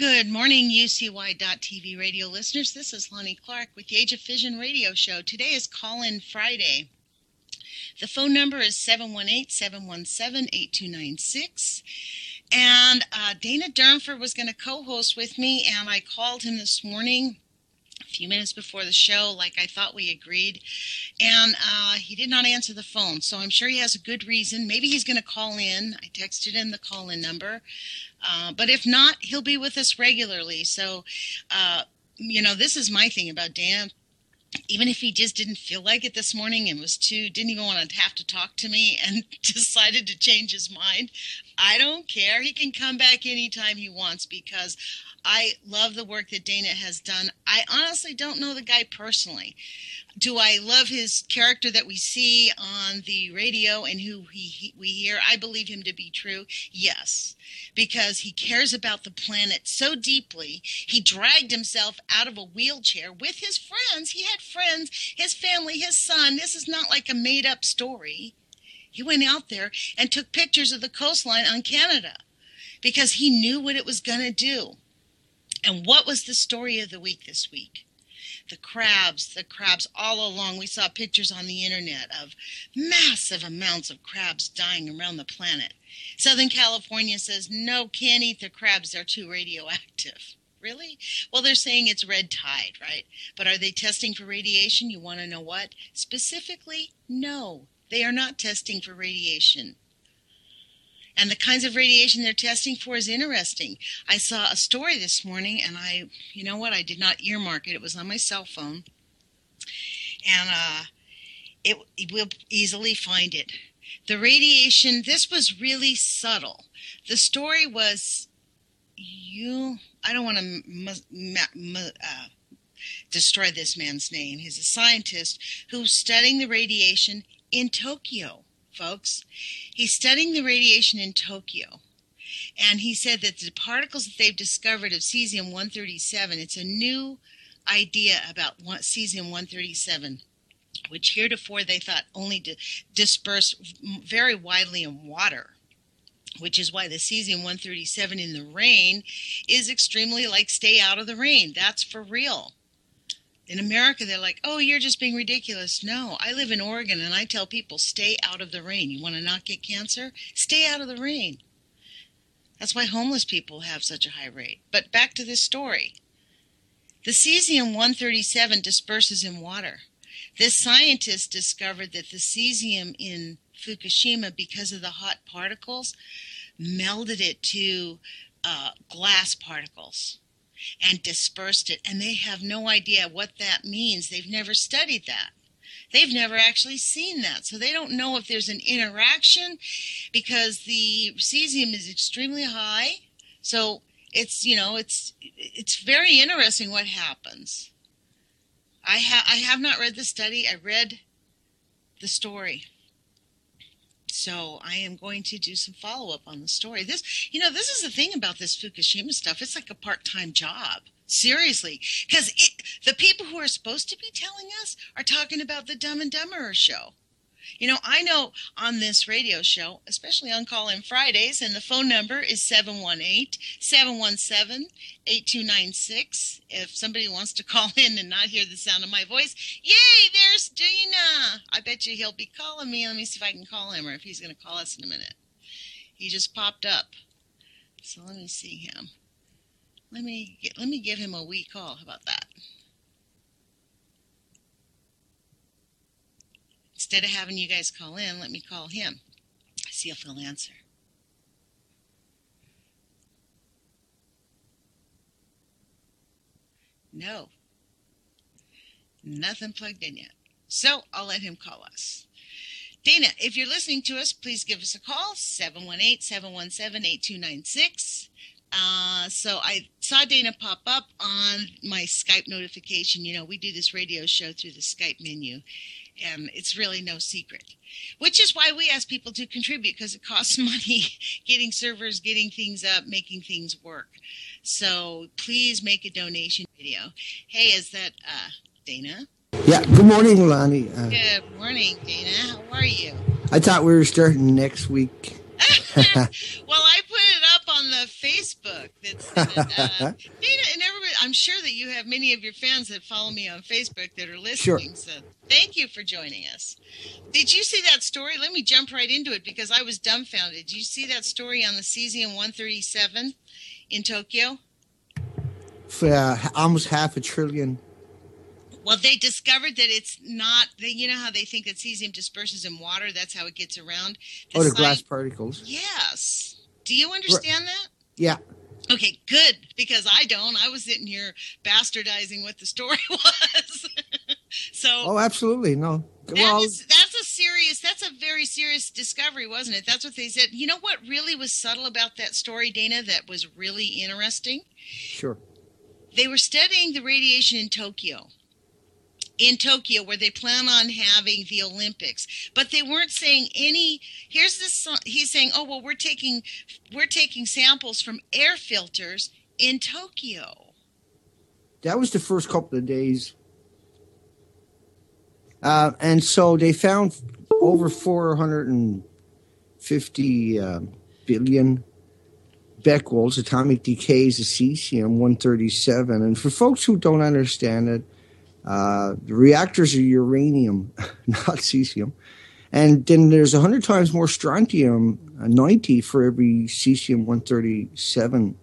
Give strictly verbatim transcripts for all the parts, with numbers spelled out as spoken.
Good morning, U C Y dot T V radio listeners. This is Lonnie Clark with the Age of Fission radio show. Today is Call-In Friday. The phone number is seven one eight, seven one seven, eight two nine six. And uh, Dana Durnford was going to co-host with me, and I called him this morning, a few minutes before the show, like I thought we agreed. And uh, he did not answer the phone, so I'm sure he has a good reason. Maybe he's going to call in. I texted him the call-in number. Uh, but if not, he'll be with us regularly. So, uh, you know, this is my thing about Dan. Even if he just didn't feel like it this morning and was too, didn't even want to have to talk to me and decided to change his mind, I don't care. He can come back anytime he wants because I love the work that Dana has done. I honestly don't know the guy personally. Do I love his character that we see on the radio and who he, he, we hear? I believe him to be true. Yes, because he cares about the planet so deeply. He dragged himself out of a wheelchair with his friends. He had friends, his family, his son. This is not like a made-up story. He went out there and took pictures of the coastline on Canada because he knew what it was going to do. And what was the story of the week this week? The crabs, the crabs all along. We saw pictures on the internet of massive amounts of crabs dying around the planet. Southern California says, no, can't eat the crabs. They're too radioactive. Really? Well, they're saying it's red tide, right? But are they testing for radiation? You want to know what? Specifically, no, they are not testing for radiation. And the kinds of radiation they're testing for is interesting. I saw a story this morning, and I, you know what, I did not earmark it. It was on my cell phone, and uh, it, it will easily find it. The radiation, this was really subtle. The story was, you, I don't want to ma- ma- ma- uh, destroy this man's name. He's a scientist who's studying the radiation in Tokyo. Folks, he's studying the radiation in Tokyo, and he said that the particles that they've discovered of cesium one thirty-seven, it's a new idea about cesium one thirty-seven, which heretofore they thought only dispersed very widely in water, which is why the cesium one thirty-seven in the rain is extremely like stay out of the rain. That's for real. In America, they're like, oh, you're just being ridiculous. No, I live in Oregon, and I tell people, stay out of the rain. You want to not get cancer? Stay out of the rain. That's why homeless people have such a high rate. But back to this story. The cesium one thirty-seven disperses in water. This scientist discovered that the cesium in Fukushima, because of the hot particles, melded it to uh, glass particles and dispersed it, and they have no idea what that means. They've never studied that. They've never actually seen that, so they don't know if there's an interaction because the cesium is extremely high, so it's, you know, it's it's very interesting what happens. I, ha- I have not read the study. I read the story. So I am going to do some follow-up on the story. This, you know, this is the thing about this Fukushima stuff. It's like a part-time job, seriously, because the people who are supposed to be telling us are talking about the Dumb and Dumberer show. You know, I know on this radio show, especially on Call-In Fridays, and the phone number is seven one eight, seven one seven, eight two nine six. If somebody wants to call in and not hear the sound of my voice, yay, there's Dana. I bet you he'll be calling me. Let me see if I can call him or if he's going to call us in a minute. He just popped up. So let me see him. Let me get, let me give him a wee call. How about that? Instead of having you guys call in, let me call him. See if he'll answer. No. Nothing plugged in yet. So I'll let him call us. Dana, if you're listening to us, please give us a call. seven one eight, seven one seven, eight two nine six. Uh, so I saw Dana pop up on my Skype notification. You know, we do this radio show through the Skype menu, and it's really no secret, which is why we ask people to contribute, because it costs money getting servers, getting things up, making things work. So please make a donation video. Hey, is that uh, Dana? Yeah, good morning, Lonnie. Uh, good morning, Dana. How are you? I thought we were starting next week. Well, I put it up on on the Facebook. That's uh, Dana and everybody. I'm sure that you have many of your fans that follow me on Facebook that are listening. Sure. So thank you for joining us. Did you see that story? Let me jump right into it because I was dumbfounded. Did you see that story on the cesium one thirty-seven in Tokyo? For uh, almost half a trillion. Well, they discovered that it's not, they, you know how they think that cesium disperses in water? That's how it gets around. The oh, the science, glass particles. Yes. Do you understand that? Yeah. Okay, good, because I don't. I was sitting here bastardizing what the story was. So. Oh, absolutely. No. That well, is, that's a serious, that's a very serious discovery, wasn't it? That's what they said. You know what really was subtle about that story, Dana, that was really interesting? Sure. They were studying the radiation in Tokyo. In Tokyo, where they plan on having the Olympics, but they weren't saying any. Here's this. He's saying, "Oh well, we're taking, we're taking samples from air filters in Tokyo." That was the first couple of days, uh, and so they found over four hundred fifty uh, billion becquerels, atomic decays of cesium one thirty-seven. And for folks who don't understand it. Uh, the reactors are uranium, not cesium. And then there's one hundred times more strontium ninety for every cesium one thirty-seven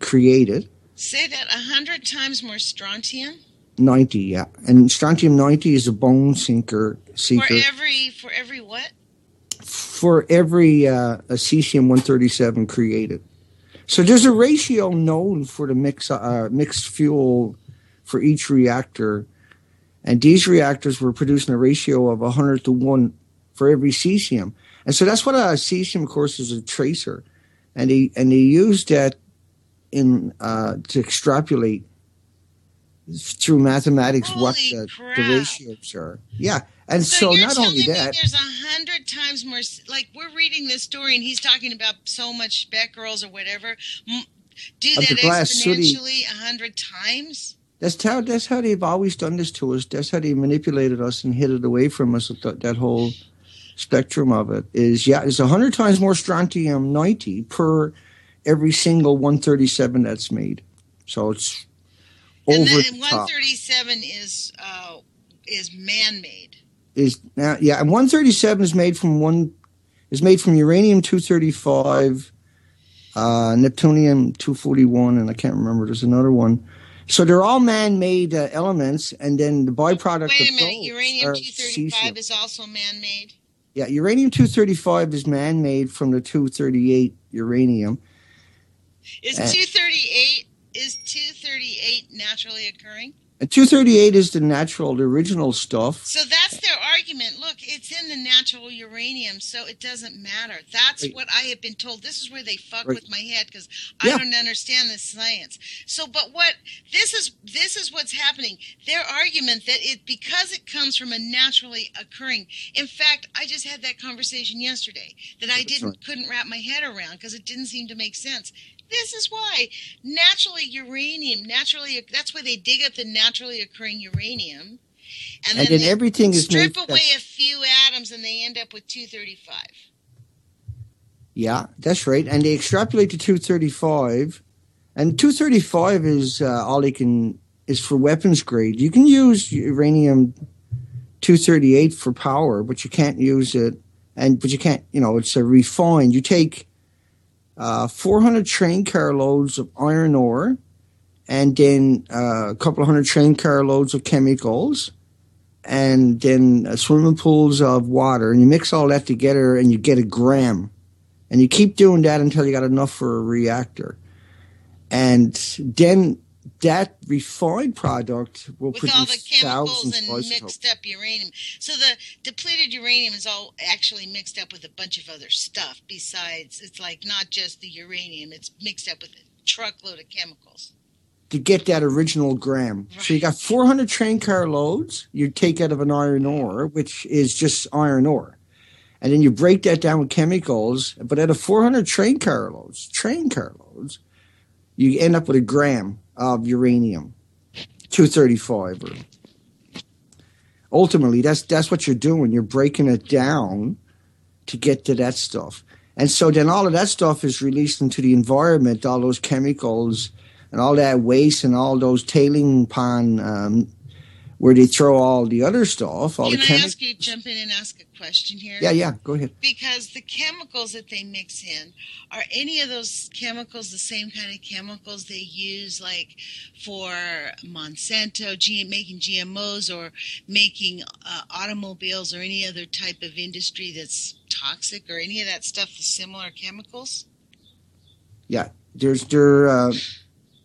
created. Say that one hundred times more strontium? ninety, yeah. And strontium ninety is a bone sinker. Seeker. For every, for every what? For every uh, a cesium one thirty-seven created. So there's a ratio known for the mix, uh, mixed fuel for each reactor, and these reactors were producing a ratio of one hundred to one for every cesium. And so that's what a cesium, of course, is a tracer. And they, and they used that in uh, to extrapolate through mathematics Holy what the, the ratios are. Yeah. And so, so not only that. There's one hundred times more, like we're reading this story and he's talking about so much becquerels or whatever. Do that exponentially one hundred times? That's how, that's how they've always done this to us. That's how they manipulated us and hid it away from us, that, that whole spectrum of it. Is yeah, it's one hundred times more strontium ninety per every single one thirty-seven that's made. So it's over and then, the and one thirty-seven top. is uh, is man-made. Is uh, yeah, and one thirty-seven is made from one is made from uranium two thirty-five, uh, neptunium two forty-one, and I can't remember. There's another one. So they're all man-made uh, elements, and then the byproduct Wait a of minute, uranium two thirty-five is also man-made? Yeah, uranium two thirty-five is man-made from the two thirty-eight uranium. Is uh, two thirty-eight is two thirty-eight naturally occurring? two thirty-eight is the natural, the original stuff. So that's their argument. Look, it's in the natural uranium, so it doesn't matter. That's right. What I have been told. This is where they fuck right. with my head because yeah. I don't understand this science. So, but what this is, this is what's happening. Their argument that it because it comes from a naturally occurring. In fact, I just had that conversation yesterday that I didn't right. couldn't wrap my head around because it didn't seem to make sense. This is why naturally uranium, naturally that's why they dig up the naturally occurring uranium, and then, and then everything is strip made, away a few atoms, and they end up with two thirty-five. Yeah, that's right, and they extrapolate to two thirty-five, and two thirty-five is uh, all they can is for weapons grade. You can use uranium two thirty-eight for power, but you can't use it, and but you can't, you know, it's a refined. You take. Uh, four hundred train car loads of iron ore, and then uh, a couple of hundred train car loads of chemicals, and then uh, swimming pools of water. And you mix all that together and you get a gram. And you keep doing that until you got enough for a reactor. And then that refined product will with produce all the chemicals and mixed up uranium. So the depleted uranium is all actually mixed up with a bunch of other stuff besides. It's like not just the uranium. It's mixed up with a truckload of chemicals. To get that original gram. Right. So you got four hundred train car loads you take out of an iron ore, which is just iron ore. And then you break that down with chemicals. But out of four hundred train car loads, train car loads, you end up with a gram of uranium two thirty-five. Or ultimately, that's that's what you're doing. You're breaking it down to get to that stuff. And so then all of that stuff is released into the environment, all those chemicals and all that waste and all those tailing pond um, where they throw all the other stuff. All Can the chemi- I ask you to jump in and ask a question here? Yeah, yeah, go ahead. Because the chemicals that they mix in, are any of those chemicals the same kind of chemicals they use like for Monsanto, G- making G M Os or making uh, automobiles or any other type of industry that's toxic or any of that stuff with similar chemicals? Yeah, there's there... Uh,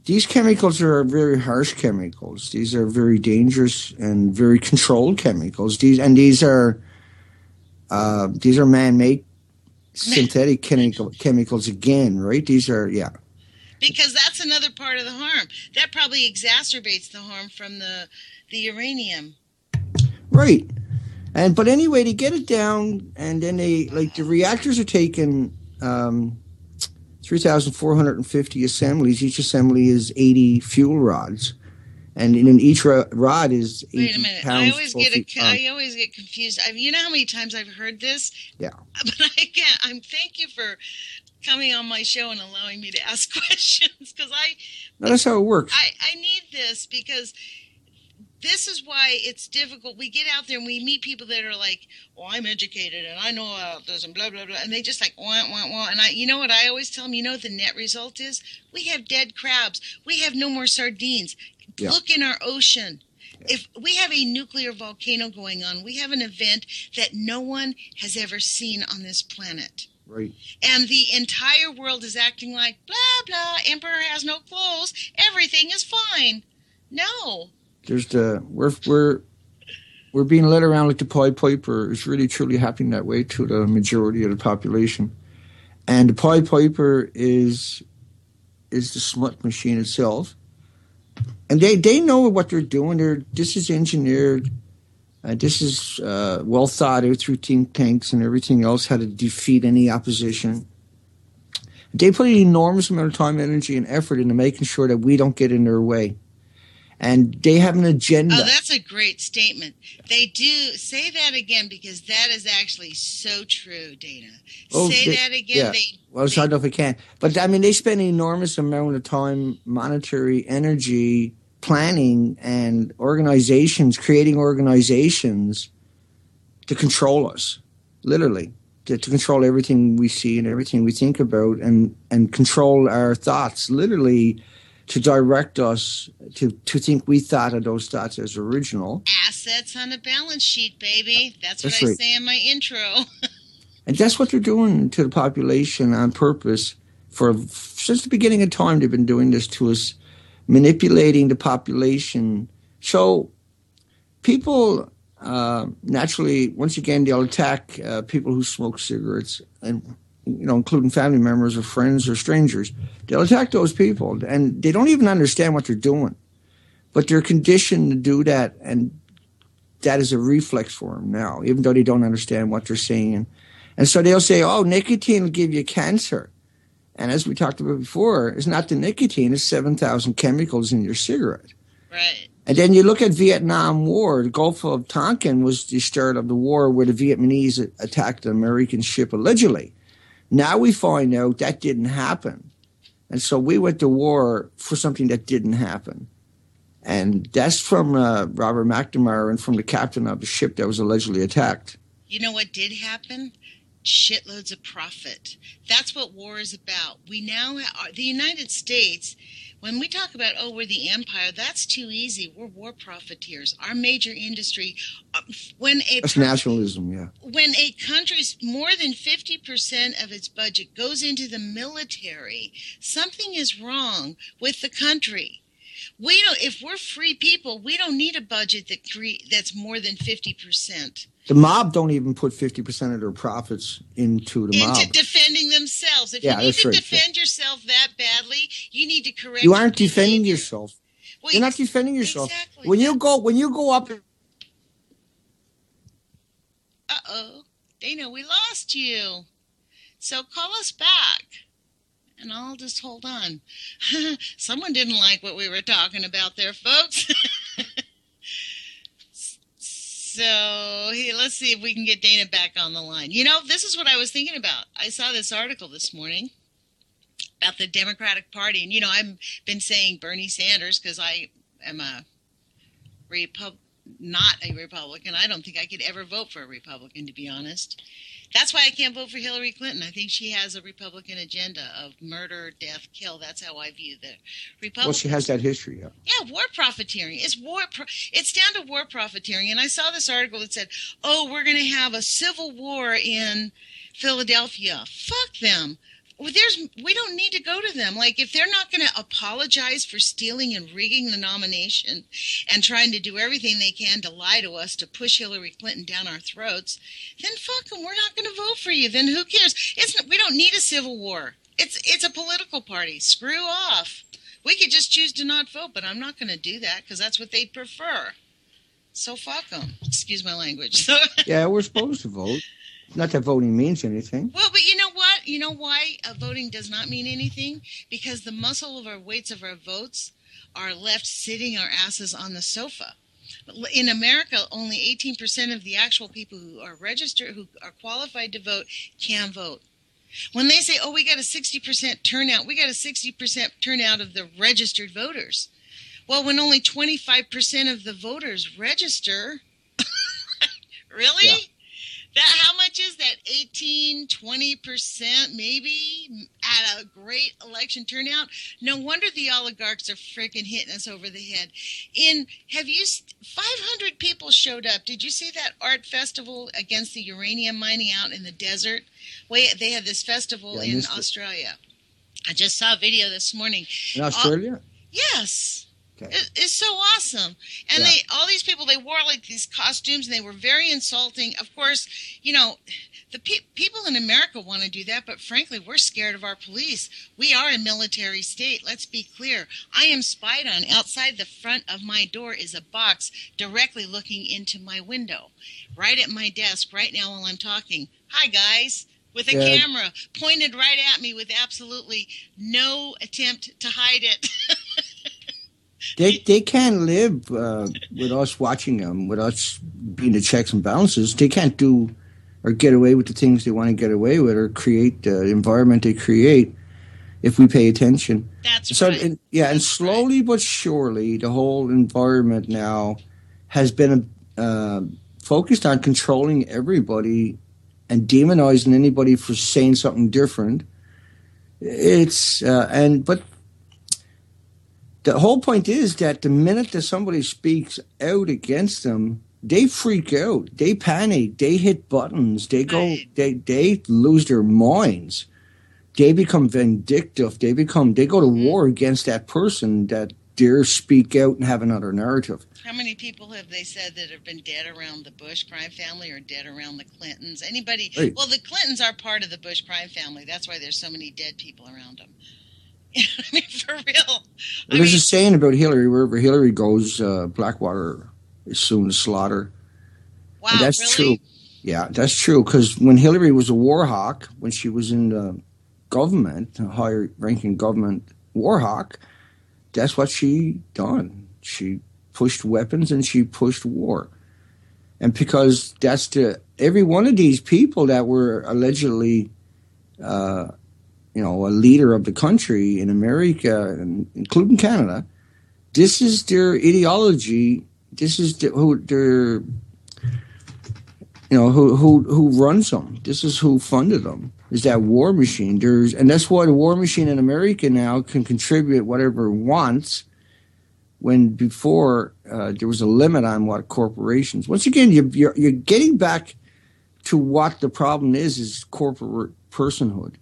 These chemicals are very harsh chemicals. These are very dangerous and very controlled chemicals. These and these are uh, these are man-made synthetic chemical chemicals again, right? These are yeah. Because that's another part of the harm. That probably exacerbates the harm from the the uranium. Right. And but anyway, they get it down, and then they like the reactors are taken. Um, three thousand four hundred fifty assemblies. Each assembly is eighty fuel rods, and in each rod is eighty Wait a minute. Pounds, I always get a, I always get confused. I, you know how many times I've heard this? Yeah. But I can't. I'm thank you for coming on my show and allowing me to ask questions because I. No, that's how it works. I, I need this because. This is why it's difficult. We get out there and we meet people that are like, "Oh, I'm educated and I know about this and blah blah blah," and they just like, "Wah wah wah." And I, you know what I always tell them? You know what the net result is? We have dead crabs. We have no more sardines. Yeah. Look in our ocean. Yeah. If we have a nuclear volcano going on, we have an event that no one has ever seen on this planet. Right. And the entire world is acting like blah blah. Emperor has no clothes. Everything is fine. No. There's the we're we're we're being led around like the Pied Piper. It's really truly happening that way to the majority of the population, and the Pied Piper is is the smut machine itself, and they, they know what they're doing. They're this is engineered, and this is uh, well thought out through think tanks and everything else how to defeat any opposition. They put an enormous amount of time, energy, and effort into making sure that we don't get in their way. And they have an agenda. Oh, that's a great statement. They do. Say that again because that is actually so true, Dana. Oh, say they, that again. Yeah. They, well, they, I don't know if I can. But, I mean, they spend an enormous amount of time, monetary energy, planning, and organizations, creating organizations to control us, literally, to, to control everything we see and everything we think about and, and control our thoughts, literally, to direct us to, to think we thought of those thoughts as original. Assets on a balance sheet, baby. That's, that's what right. I say in my intro. And that's what they're doing to the population on purpose. For since the beginning of time, they've been doing this to us, manipulating the population. So people uh, naturally, once again, they'll attack uh, people who smoke cigarettes and you know, including family members or friends or strangers. They'll attack those people, and they don't even understand what they're doing. But they're conditioned to do that, and that is a reflex for them now, even though they don't understand what they're saying. And so they'll say, oh, nicotine will give you cancer. And as we talked about before, it's not the nicotine, it's seven thousand chemicals in your cigarette. Right. And then you look at Vietnam War. The Gulf of Tonkin was the start of the war where the Vietnamese attacked an American ship allegedly. Now we find out that didn't happen. And so we went to war for something that didn't happen. And that's from uh, Robert McNamara and from the captain of the ship that was allegedly attacked. You know what did happen? Shitloads of profit. That's what war is about. We now are the United States. When we talk about, oh, we're the empire, that's too easy. We're war profiteers. Our major industry, when a that's nationalism, yeah. When a country's more than fifty percent of its budget goes into the military, something is wrong with the country. We don't. If we're free people, we don't need a budget that cre- that's more than fifty percent. The mob don't even put fifty percent of their profits into the into mob. Into defending themselves. If yeah, you need to right. defend yeah. yourself that badly, you need to correct You aren't your defending behavior. yourself. Well, You're you, not defending yourself. Exactly. When you go when you go up Uh-oh. Dana, we lost you. So call us back. And I'll just hold on. Someone didn't like what we were talking about there, folks. So he, let's see if we can get Dana back on the line. You know, this is what I was thinking about. I saw this article this morning about the Democratic Party. And, you know, I've been saying Bernie Sanders because I am a Repub- not a Republican. I don't think I could ever vote for a Republican, to be honest. That's why I can't vote for Hillary Clinton. I think she has a Republican agenda of murder, death, kill. That's how I view the Republicans. Well, she has that history, yeah. Yeah, war profiteering. It's war. Pro- it's down to war profiteering. And I saw this article that said, oh, we're going to have a civil war in Philadelphia. Fuck them. Well, there's, we don't need to go to them. Like, if they're not going to apologize for stealing and rigging the nomination and trying to do everything they can to lie to us, to push Hillary Clinton down our throats, then fuck them. We're not going to vote for you. Then who cares? It's, we don't need a civil war. It's, it's a political party. Screw off. We could just choose to not vote, but I'm not going to do that because that's what they prefer. So fuck them. Excuse my language. So yeah, we're supposed to vote. Not that voting means anything. Well, but you know what? You know why uh, voting does not mean anything? Because the muscle of our weights of our votes are left sitting our asses on the sofa. In America, only eighteen percent of the actual people who are registered, who are qualified to vote, can vote. When they say, oh, we got a sixty percent turnout, we got a sixty percent turnout of the registered voters. Well, when only twenty-five percent of the voters register, really? Yeah. That, how much is that? eighteen, twenty percent maybe at a great election turnout? No wonder the oligarchs are freaking hitting us over the head. In have you five hundred people showed up. Did you see that art festival against the uranium mining out in the desert? Wait, they had this festival yeah, in Australia. It. I just saw a video this morning. In Australia? Uh, yes. Okay. It's so awesome. And yeah. they all these people, they wore like these costumes and they were very insulting. Of course, you know, the pe- people in America want to do that. But frankly, we're scared of our police. We are a military state. Let's be clear. I am spied on. Outside the front of my door is a box directly looking into my window, right at my desk right now while I'm talking. Hi, guys. With a yeah. camera pointed right at me with absolutely no attempt to hide it. They they can't live uh, with us watching them, with us being the checks and balances. They can't do or get away with the things they want to get away with or create the environment they create if we pay attention. That's so, right. And, yeah, That's and slowly right. but surely, the whole environment now has been uh, focused on controlling everybody and demonizing anybody for saying something different. It's uh, and but. The whole point is that the minute that somebody speaks out against them, they freak out, they panic, they hit buttons, they go, they they lose their minds, they become vindictive, they become they go to war against that person that dares speak out and have another narrative. How many people have they said that have been dead around the Bush crime family or dead around the Clintons? Anybody? Right. Well, the Clintons are part of the Bush crime family. That's why there's so many dead people around them. I mean, for real. Well, there's mean, a saying about Hillary, wherever Hillary goes, uh, Blackwater is soon to slaughter. Wow, and that's really? true. Yeah, that's true. Because when Hillary was a war hawk, when she was in the government, a higher-ranking government war hawk, that's what she done. She pushed weapons and she pushed war. And because that's the every one of these people that were allegedly uh, – you know, a leader of the country in America, and including Canada, this is their ideology. This is the, who their, you know, who, who who runs them. This is who funded them. Is that war machine? There's, and that's why the war machine in America now can contribute whatever it wants. When before uh, there was a limit on what corporations. Once again, you, you're you're getting back to what the problem is: is corporate personhood.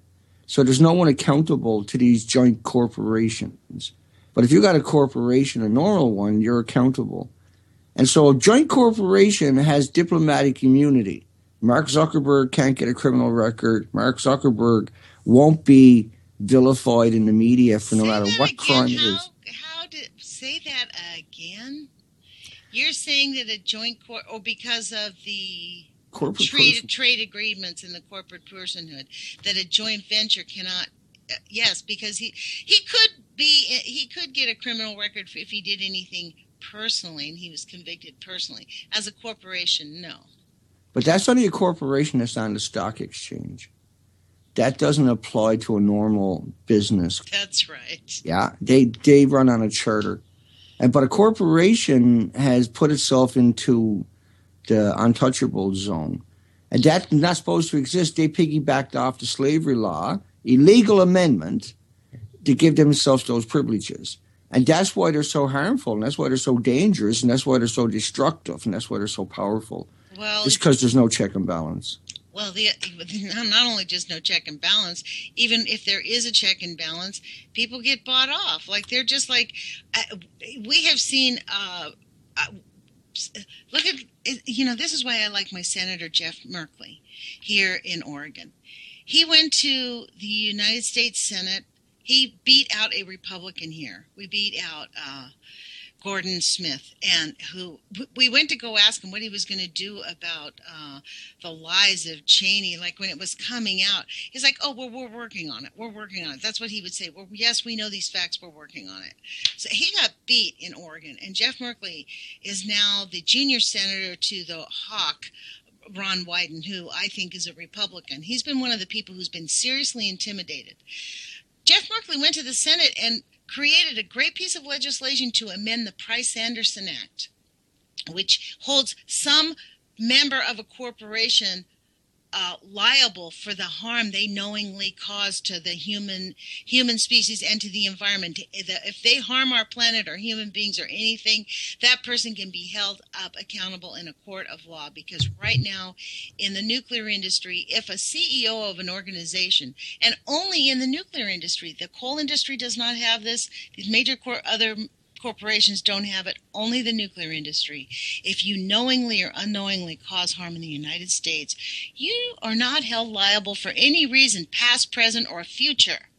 So there's no one accountable to these joint corporations. But if you got a corporation, a normal one, you're accountable. And so a joint corporation has diplomatic immunity. Mark Zuckerberg can't get a criminal record. Mark Zuckerberg won't be vilified in the media for no say matter what again. crime how, it is. How did say that again? You're saying that a joint cor- or because of the corporate trade, trade agreements in the corporate personhood that a joint venture cannot uh, yes because he he could be he could get a criminal record if he did anything personally, and he was convicted personally. As a corporation, no. But that's only a corporation that's on the stock exchange. That doesn't apply to a normal business. That's right. Yeah, they they run on a charter. And but a corporation has put itself into the untouchable zone. And that's not supposed to exist. They piggybacked off the slavery law, illegal amendment, to give themselves those privileges. And that's why they're so harmful, and that's why they're so dangerous, and that's why they're so destructive, and that's why they're so powerful. Well, it's because there's no check and balance. Well, the, not only just no check and balance, even if there is a check and balance, people get bought off. Like, they're just like, uh, we have seen, uh, uh, look at, you know, this is why I like my Senator Jeff Merkley here in Oregon. He went to the United States Senate. He beat out a Republican here. We beat out uh, Gordon Smith, and who we went to go ask him what he was going to do about uh, the lies of Cheney, like when it was coming out. He's like, oh, well, we're working on it. We're working on it. That's what he would say. Well, yes, we know these facts. We're working on it. So he got beat in Oregon, and Jeff Merkley is now the junior senator to the hawk, Ron Wyden, who I think is a Republican. He's been one of the people who's been seriously intimidated. Jeff Merkley went to the Senate and created a great piece of legislation to amend the Price-Anderson Act, which holds some member of a corporation uh, liable for the harm they knowingly cause to the human human species and to the environment. If they harm our planet or human beings or anything, that person can be held up accountable in a court of law. Because right now in the nuclear industry, if a C E O of an organization, and only in the nuclear industry, the coal industry does not have this, these major cor- other corporations don't have it, only the nuclear industry. If you knowingly or unknowingly cause harm in the United States, you are not held liable for any reason, past, present, or future.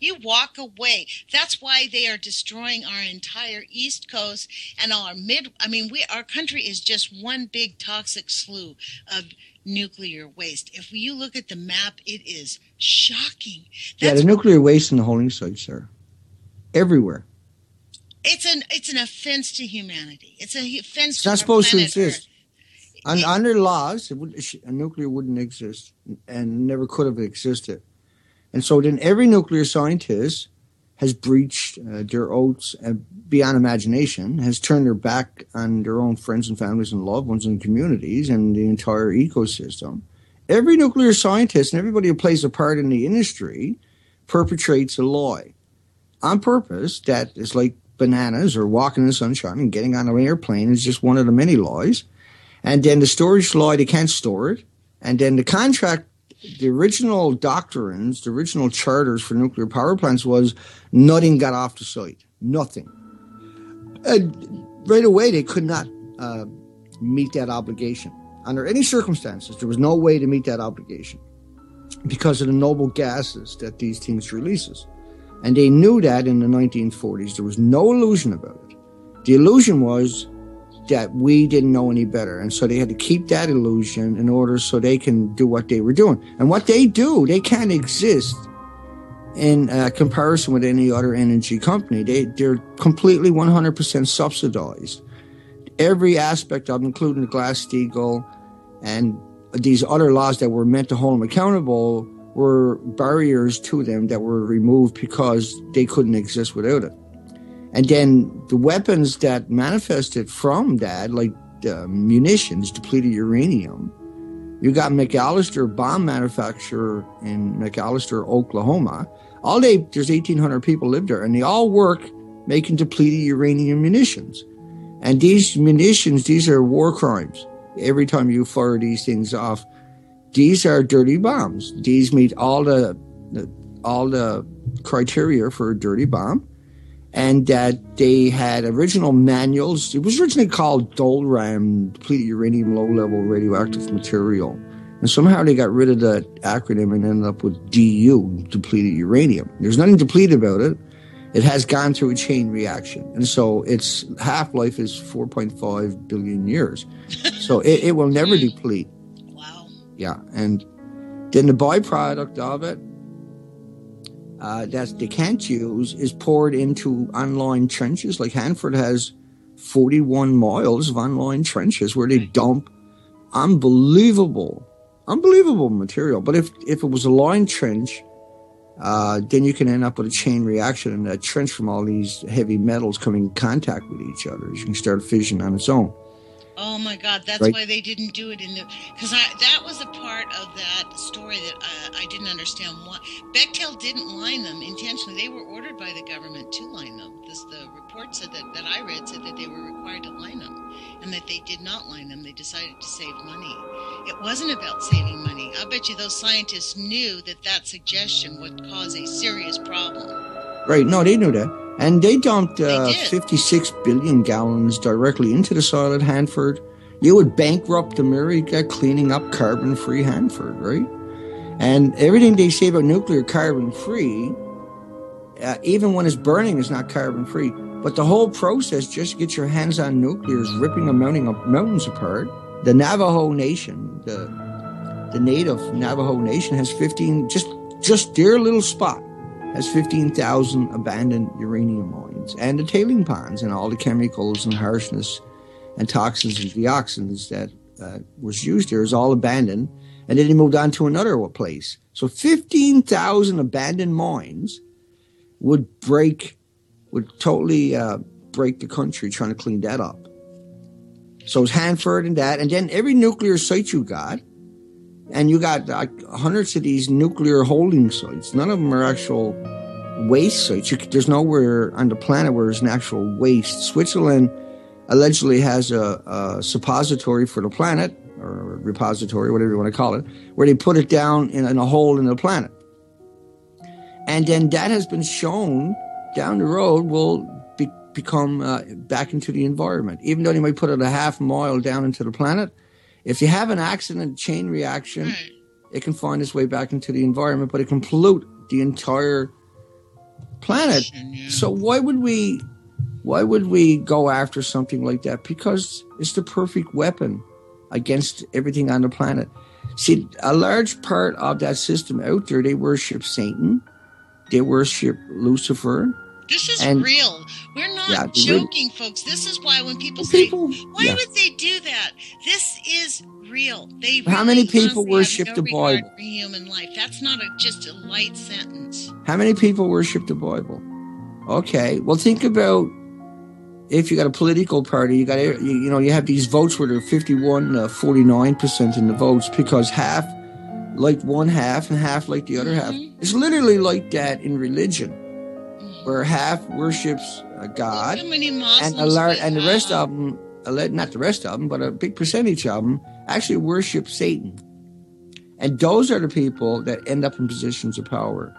You walk away. That's why they are destroying our entire East Coast and our mid. I mean, we our country is just one big toxic slew of nuclear waste. If you look at the map, it is shocking. That's yeah, the nuclear waste and the holding sites are everywhere. It's an it's an offense to humanity. It's an offense. It's to not supposed to exist. It, Under laws, it would, a nuclear wouldn't exist and never could have existed. And so then every nuclear scientist has breached uh, their oaths uh, beyond imagination, has turned their back on their own friends and families and loved ones and communities and the entire ecosystem. Every nuclear scientist and everybody who plays a part in the industry perpetrates a lie on purpose that is like bananas or walking in the sunshine and getting on an airplane is just one of the many lies. And then the storage lie, they can't store it. And then the contract, the original doctrines, the original charters for nuclear power plants was nothing got off the site. Nothing. And right away, they could not uh, meet that obligation. Under any circumstances, there was no way to meet that obligation because of the noble gases that these things releases. And they knew that in the nineteen forties. There was no illusion about it. The illusion was that we didn't know any better. And so they had to keep that illusion in order so they can do what they were doing. And what they do, they can't exist in uh, comparison with any other energy company. They, they're completely one hundred percent subsidized. Every aspect of them, including the Glass-Steagall and these other laws that were meant to hold them accountable, were barriers to them that were removed because they couldn't exist without it. And then the weapons that manifested from that, like uh, munitions, depleted uranium. You got McAlester, bomb manufacturer in McAlester, Oklahoma. All day, there's eighteen hundred people live there, and they all work making depleted uranium munitions. And these munitions, these are war crimes. Every time you fire these things off, these are dirty bombs. These meet all the, the all the criteria for a dirty bomb, and that they had original manuals. It was originally called D O L R A M, depleted uranium low-level radioactive material, and somehow they got rid of that acronym and ended up with D U, depleted uranium. There's nothing depleted about it. It has gone through a chain reaction, and so its half-life is four point five billion years. So it, it will never deplete. Yeah, and then the byproduct of it uh, that they can't use is poured into online trenches. Like Hanford has forty-one miles of unlined trenches where they dump unbelievable, unbelievable material. But if, if it was a lined trench, uh, then you can end up with a chain reaction in that trench from all these heavy metals coming in contact with each other. You can start fission on its own. Oh, my God. That's right. Why they didn't do it in the... Because that was a part of that story that I, I didn't understand why. Bechtel didn't line them intentionally. They were ordered by the government to line them. This, the report said that, that I read said that they were required to line them and that they did not line them. They decided to save money. It wasn't about saving money. I'll bet you those scientists knew that that suggestion would cause a serious problem. Right. No, they knew that. And they dumped uh, they fifty-six billion gallons directly into the soil at Hanford. You would bankrupt America cleaning up carbon-free Hanford, right? And everything they say about nuclear carbon-free, uh, even when it's burning, is not carbon-free. But the whole process, just to get your hands on nuclear, is ripping and mounting up mountains apart. The Navajo Nation, the the native Navajo Nation, has fifteen, just just their little spot, has fifteen thousand abandoned uranium mines and the tailing ponds and all the chemicals and harshness and toxins and dioxins that uh, was used there is all abandoned. And then he moved on to another place. So fifteen thousand abandoned mines would break, would totally uh, break the country trying to clean that up. So it was Hanford and that. And then every nuclear site you got, and you got like hundreds of these nuclear holding sites. None of them are actual waste sites. You, there's nowhere on the planet where there's an actual waste. Switzerland allegedly has a, a suppository for the planet, or repository, whatever you want to call it, where they put it down in, in a hole in the planet. And then that has been shown down the road will be, become uh, back into the environment. Even though they might put it a half mile down into the planet, if you have an accident, chain reaction, right, it can find its way back into the environment, but it can pollute the entire planet. Yeah. So why would we, why would we go after something like that? Because it's the perfect weapon against everything on the planet. See, a large part of that system out there, they worship Satan, they worship Lucifer. This is and, real. We're not yeah, joking, really, folks. This is why when people, people say, why yeah. would they do that? This is real. They really, how many people worship no the Bible? For human life. That's not a, just a light sentence. How many people worship the Bible? Okay. Well, think about if you got a political party, you got you, you know, you have these votes where they're fifty-one, uh, forty-nine percent in the votes because half like one half and half like the other mm-hmm. half. It's literally like that in religion, where half worships a god, and a large, and the rest of them, not the rest of them, but a big percentage of them actually worship Satan. And those are the people that end up in positions of power.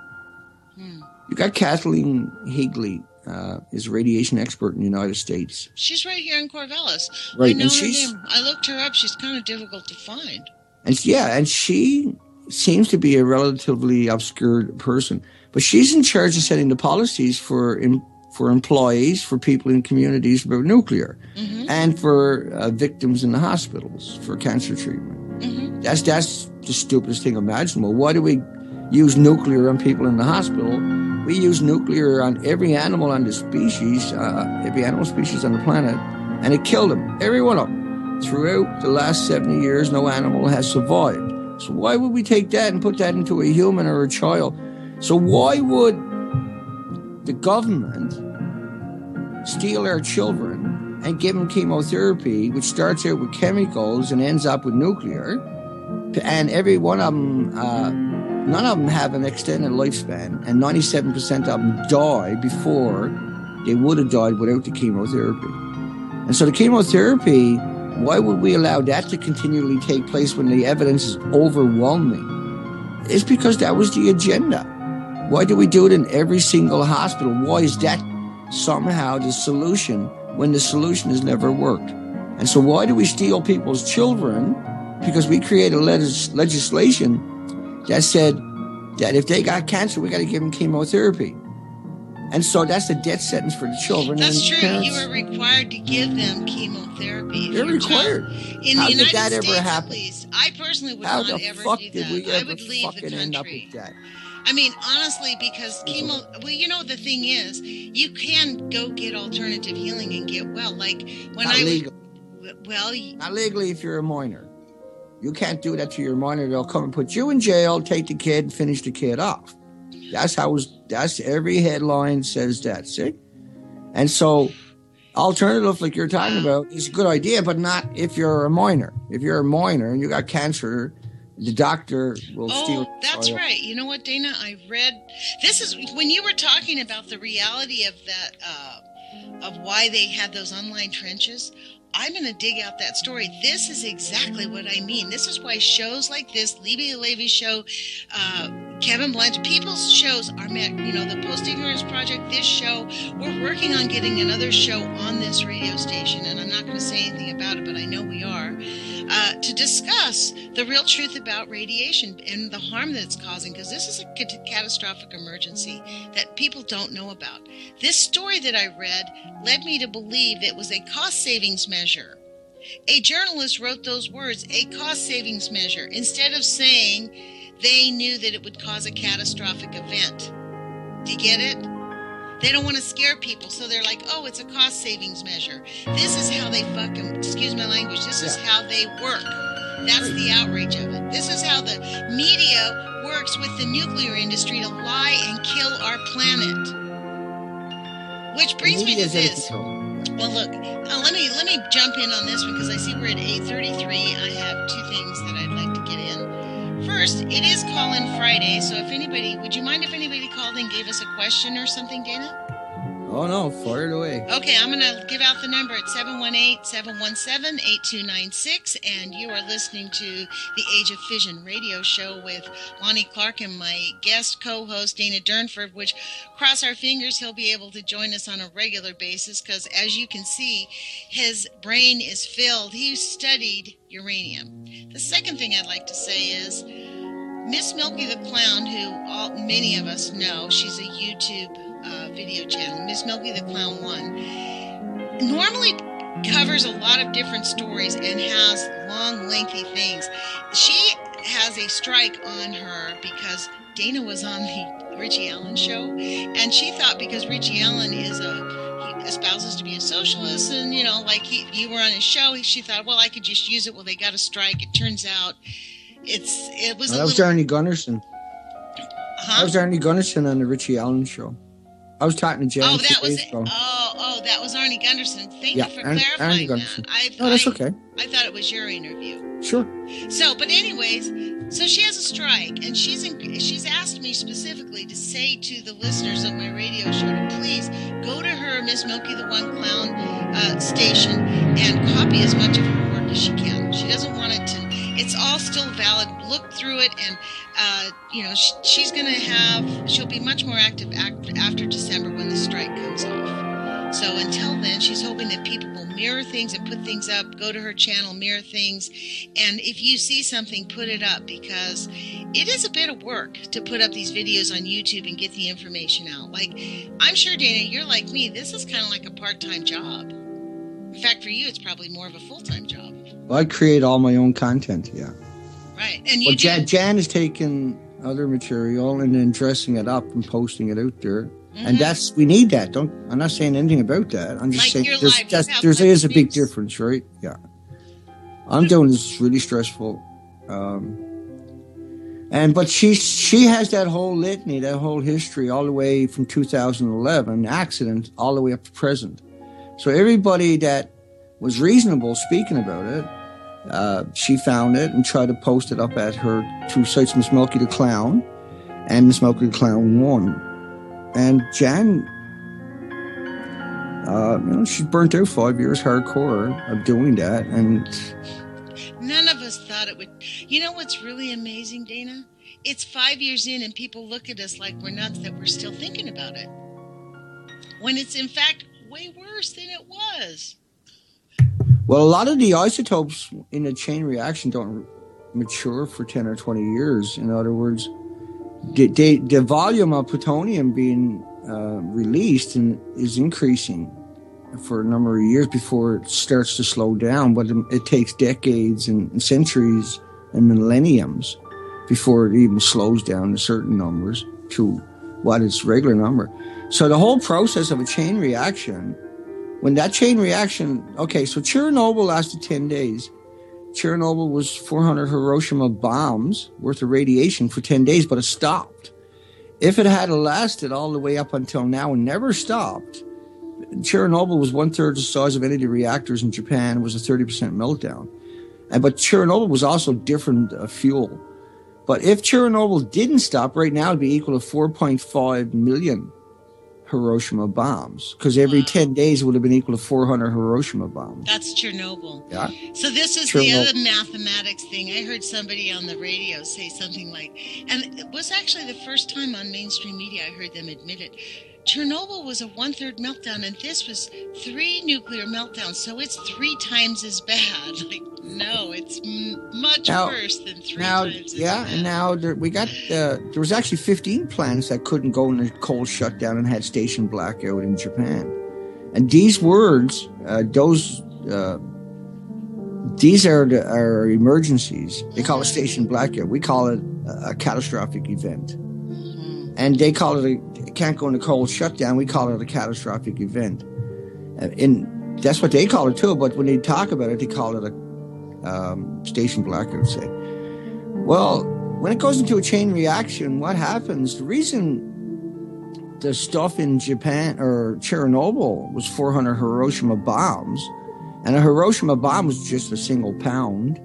Hmm. You got Kathleen Higley, uh, is a radiation expert in the United States. She's right here in Corvallis. Right, I know and her name. I looked her up. She's kind of difficult to find. And yeah, and she seems to be a relatively obscure person. But she's in charge of setting the policies for for employees, for people in communities about nuclear, mm-hmm. and for uh, victims in the hospitals for cancer treatment. Mm-hmm. That's that's the stupidest thing imaginable. Why do we use nuclear on people in the hospital? We use nuclear on every animal on the species, uh, every animal species on the planet, and it killed them, every one of them. Throughout the last seventy years, no animal has survived. So why would we take that and put that into a human or a child? So why would the government steal our children and give them chemotherapy, which starts out with chemicals and ends up with nuclear, and every one of them, uh, none of them have an extended lifespan, and ninety-seven percent of them die before they would have died without the chemotherapy. And so the chemotherapy, why would we allow that to continually take place when the evidence is overwhelming? It's because that was the agenda. Why do we do it in every single hospital? Why is that somehow the solution when the solution has never worked? And so why do we steal people's children? Because we created legis- legislation that said that if they got cancer, we got to give them chemotherapy. And so that's the death sentence for the children. That's and true. Parents. You are required to give them chemotherapy. You're required. In How the United did that States, ever happen? Please, I personally would How not ever do that. I would leave the country. I would leave the country. I mean, honestly, because chemo, well, you know, the thing is, you can go get alternative healing and get well. Like when Not I legal. was, well, not legally if you're a minor. You can't do that to your minor. They'll come and put you in jail, take the kid, and finish the kid off. That's how it was, that's every headline says that. See? And so alternative, like you're talking about, is a good idea, but not if you're a minor. If you're a minor and you got cancer, the doctor will oh, steal. Oh, that's right. You know what, Dana? I read this is when you were talking about the reality of that, uh, of why they had those online trenches. I'm going to dig out that story. This is exactly what I mean. This is why shows like this, Libby Levy's show, uh, Kevin Blanche, people's shows are met, you know, the Post Ignorance Project, this show, we're working on getting another show on this radio station, and I'm not going to say anything about it, but I know we are, uh, to discuss the real truth about radiation and the harm that it's causing, because this is a catastrophic emergency that people don't know about. This story that I read led me to believe it was a cost savings measure. A journalist wrote those words, a cost savings measure, instead of saying they knew that it would cause a catastrophic event. Do you get it? They don't want to scare people, so they're like, oh, it's a cost savings measure. This is how they fucking, excuse my language, this is how they work. That's the outrage of it. This is how the media works with the nuclear industry to lie and kill our planet. Which brings me to this. Well, look, uh, let me let me jump in on this one, because I see we're at eight thirty-three. I have two things that I'd like to get in. First, it is Call-In Friday, so if anybody, would you mind if anybody called and gave us a question or something, Dana? Oh, no, fire it away. Okay, I'm going to give out the number at seven one eight, seven one seven, eight two nine six, and you are listening to the Age of Fission radio show with Lonnie Clark and my guest co-host, Dana Durnford, which, cross our fingers, he'll be able to join us on a regular basis, because as you can see, his brain is filled. He studied uranium. The second thing I'd like to say is Miss Milky the Clown, who all, many of us know, she's a YouTube uh, video channel, Miss Milky the Clown one, normally covers a lot of different stories and has long, lengthy things. She has a strike on her because Dana was on the Richie Allen show, and she thought because Richie Allen is a espouses to be a socialist, and you know, like he, you were on his show, she thought, well, I could just use it. Well, they got a strike. It turns out it's it was. Well, a that was little... Arnie Gundersen. Huh? That was Arnie Gundersen on the Richie Allen show. I was talking to James. Oh, that was ago. oh oh that was Arnie Gundersen. Thank yeah, you for Arnie, clarifying Arnie that. I, no, that's I, okay. I thought it was your interview. Sure. So, but anyways, so she has a strike, and she's in, she's asked me specifically to say to the listeners of my radio show to please go to her Miss Milky the One Clown uh, station and copy as much of her work as she can. She doesn't want it to. It's all still valid. Look through it, and uh, you know she, she's going to have. She'll be much more active after December when the strike comes off. So until then, she's hoping that people will mirror things and put things up. Go to her channel, mirror things, and if you see something, put it up, because it is a bit of work to put up these videos on YouTube and get the information out. Like I'm sure, Dana, you're like me. This is kind of like a part-time job. In fact, for you, it's probably more of a full-time job. Well, I create all my own content, yeah. Right. And you well, Jan, Jan is taking other material and then dressing it up and posting it out there. Mm-hmm. And that's, we need that. Don't, I'm not saying anything about that. I'm just like saying your there's, life, that's, there's is a big difference, right? Yeah. I'm doing this really stressful. Um, and, but she, she has that whole litany, that whole history all the way from two thousand eleven accident all the way up to present. So everybody that was reasonable speaking about it, uh, she found it and tried to post it up at her two sites, Miss Milky the Clown and Miss Milky the Clown one. And Jan, uh, you know, she burnt out five years hardcore of doing that. And none of us thought it would. You know what's really amazing, Dana? It's five years in and people look at us like we're nuts that we're still thinking about it. When it's in fact way worse than it was. Well, a lot of the isotopes in a chain reaction don't mature for ten or twenty years. In other words, the, the, the volume of plutonium being uh, released in, is increasing for a number of years before it starts to slow down. But it, it takes decades and, and centuries and millenniums before it even slows down to certain numbers. to what its regular number. So the whole process of a chain reaction, when that chain reaction, okay, so Chernobyl lasted ten days. Chernobyl was four hundred Hiroshima bombs worth of radiation for ten days, but it stopped. If it had lasted all the way up until now and never stopped, Chernobyl was one-third the size of any of the reactors in Japan. It was a thirty percent meltdown. And, but Chernobyl was also different uh, fuel. But if Chernobyl didn't stop, right now it would be equal to four point five million Hiroshima bombs, because every wow. ten days would have been equal to four hundred Hiroshima bombs. That's Chernobyl. Yeah. So this is Chernobyl. The other mathematics thing. I heard somebody on the radio say something like, and it was actually the first time on mainstream media I heard them admit it. Chernobyl was a one-third meltdown, and this was three nuclear meltdowns, so it's three times as bad. Like, no, it's m- much now, worse than three now, times yeah, as bad. Yeah, now there, we got, uh, there was actually fifteen plants that couldn't go in the cold shutdown and had station blackout in Japan. And these words, uh, those, uh, these are the, our emergencies. They call it station blackout. We call it a, a catastrophic event. Mm-hmm. And they call it a... can't go in the cold shutdown. We call it a catastrophic event, and that's what they call it too. But when they talk about it, they call it a um, station blackout. Say, well, when it goes into a chain reaction, what happens? The reason the stuff in Japan or Chernobyl was four hundred Hiroshima bombs, and a Hiroshima bomb was just a single pound,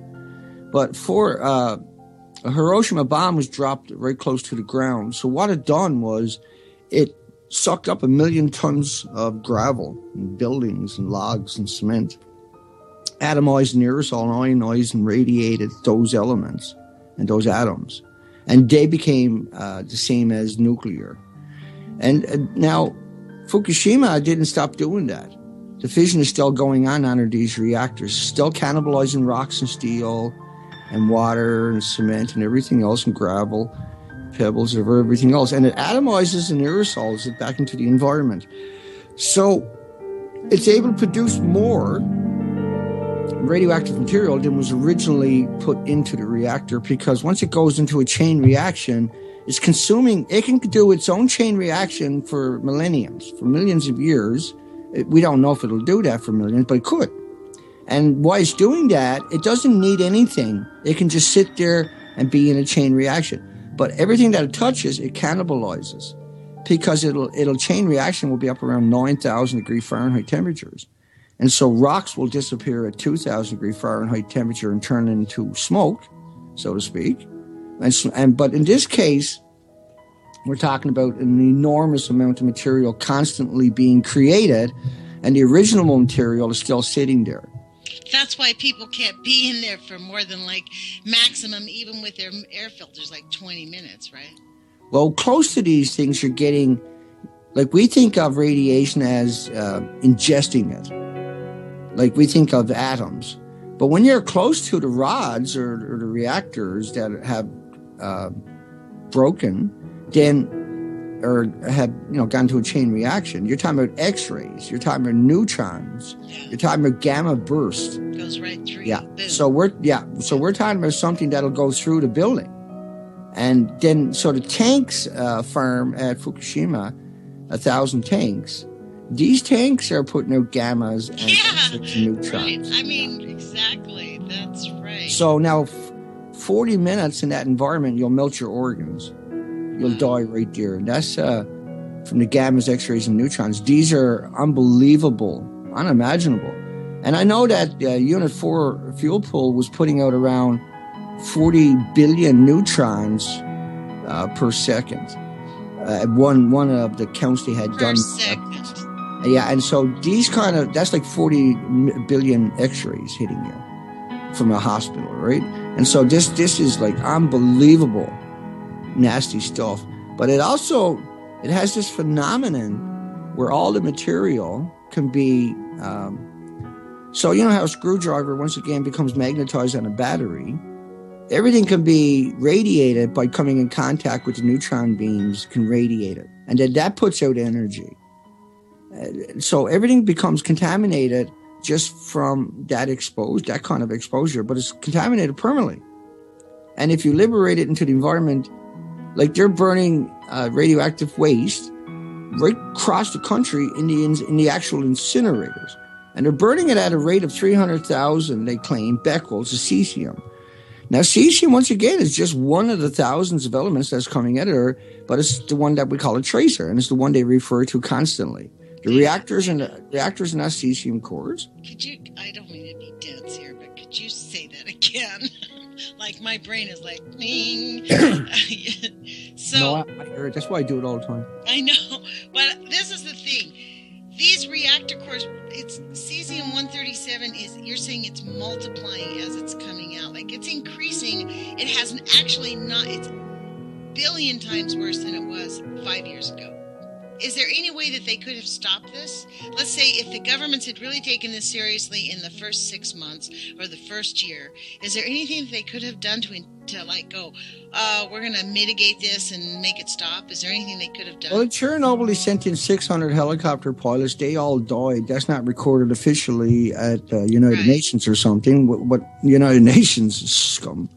but for uh, a Hiroshima bomb was dropped right close to the ground. So what it done was, it sucked up a million tons of gravel and buildings and logs and cement, atomized and aerosolized and radiated those elements and those atoms. And they became uh, the same as nuclear. And uh, now Fukushima didn't stop doing that. The fission is still going on under these reactors, still cannibalizing rocks and steel and water and cement and everything else and gravel, pebbles, or everything else, and it atomizes and aerosols it back into the environment. So it's able to produce more radioactive material than was originally put into the reactor, because once it goes into a chain reaction, it's consuming, it can do its own chain reaction for millenniums, for millions of years. It, we don't know if it'll do that for millions, but it could. And while it's doing that, it doesn't need anything. It can just sit there and be in a chain reaction. But everything that it touches, it cannibalizes, because it'll it'll chain reaction will be up around nine thousand degree Fahrenheit temperatures. And so rocks will disappear at two thousand degree Fahrenheit temperature and turn into smoke, so to speak. And, and But in this case, we're talking about an enormous amount of material constantly being created, and the original material is still sitting there. That's why people can't be in there for more than, like, maximum, even with their air filters, like twenty minutes, right? Well, close to these things you're getting, like, we think of radiation as uh, ingesting it. Like, we think of atoms. But when you're close to the rods or, or the reactors that have uh, broken, then, or have, you know, gone to a chain reaction, you're talking about X-rays, you're talking about neutrons, yeah. You're talking about gamma bursts. Goes right through. Yeah. Boom. So we're yeah. So we're talking about something that'll go through the building, and then so the tanks uh, farm at Fukushima, a thousand tanks. These tanks are putting out gammas and yeah, neutrons. Right. I mean, yeah. Exactly. That's right. So now, forty minutes in that environment, you'll melt your organs. You'll die right there. And that's uh, from the gammas, X-rays, and neutrons. These are unbelievable, unimaginable. And I know that uh, Unit four Fuel Pool was putting out around forty billion neutrons uh, per second. Uh, one one of the counts they had per done. Per second. Uh, yeah, and so these kind of, that's like forty billion X-rays hitting you from a hospital, right? And so this this is like unbelievable. Nasty stuff. But it also, it has this phenomenon where all the material can be, um, so you know how a screwdriver once again becomes magnetized on a battery? Everything can be radiated by coming in contact with the neutron beams, can radiate it. And then that puts out energy. So everything becomes contaminated just from that exposed, that kind of exposure, but it's contaminated permanently. And if you liberate it into the environment, like they're burning uh, radioactive waste right across the country in the, in the actual incinerators. And they're burning it at a rate of three hundred thousand, they claim, becquerels of cesium. Now, cesium, once again, is just one of the thousands of elements that's coming at her, but it's the one that we call a tracer, and it's the one they refer to constantly. The yeah. reactors and the reactors are not cesium cores. Could you? I don't mean to be dense here, but could you say that again? Like my brain is like, ding. So no, I, I hear it. That's why I do it all the time. I know, but this is the thing: these reactor cores. It's cesium one thirty-seven is. You're saying it's multiplying as it's coming out. Like it's increasing. It hasn't actually not. It's a billion times worse than it was five years ago. Is there any way that they could have stopped this? Let's say if the governments had really taken this seriously in the first six months or the first year, is there anything that they could have done to, to like go, uh, we're going to mitigate this and make it stop? Is there anything they could have done? Well, Chernobyl, they sent in six hundred helicopter pilots. They all died. That's not recorded officially at the uh, United right. Nations or something. What, what United Nations scum.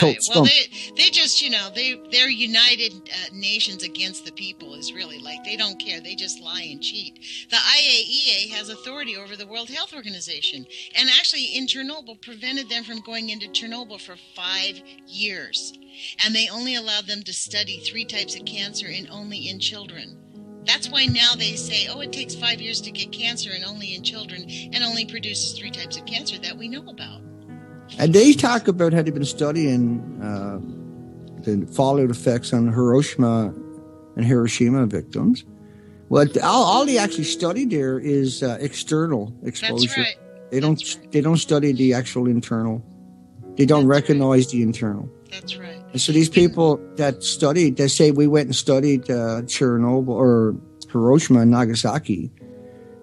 Right. Well, they, they just, you know, they, they're United uh, Nations against the people is really like they don't care. They just lie and cheat. The I A E A has authority over the World Health Organization. And actually in Chernobyl prevented them from going into Chernobyl for five years. And they only allowed them to study three types of cancer and only in children. That's why now they say, oh, it takes five years to get cancer and only in children and only produces three types of cancer that we know about. And they talk about how they've been studying uh, the fallout effects on Hiroshima and Hiroshima victims. What all, all they actually study there is uh, external exposure. That's right. They don't. That's right. They don't study the actual internal. They don't That's recognize right. the internal. That's right. And so these people that studied, they say we went and studied uh, Chernobyl or Hiroshima and Nagasaki.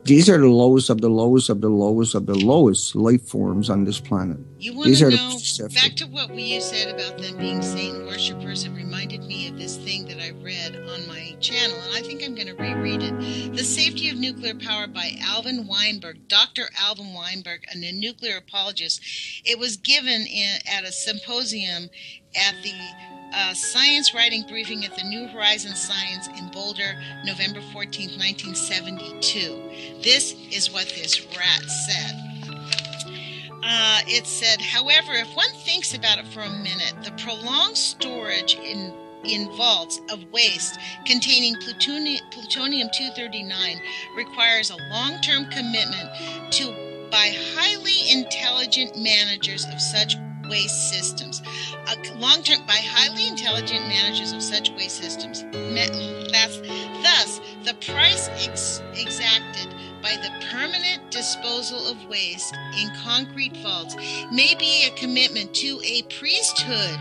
These are the lowest of the lowest of the lowest of the lowest life forms on this planet. You want These to are know, the back to what you said about them being Satan worshippers, it reminded me of this thing that I read on my channel, and I think I'm going to reread it. The Safety of Nuclear Power by Alvin Weinberg, Doctor Alvin Weinberg, a nuclear apologist. It was given in, at a symposium at the... Uh, science writing briefing at the New Horizons Science in Boulder, November fourteenth, nineteen seventy-two. This is what this rat said. Uh, it said, however, if one thinks about it for a minute, the prolonged storage in in vaults of waste containing plutonium two thirty-nine requires a long-term commitment to by highly intelligent managers of such waste systems. Uh, long-term by highly intelligent managers of such waste systems. That's, thus, the price ex- exacted by the permanent disposal of waste in concrete vaults may be a commitment to a priesthood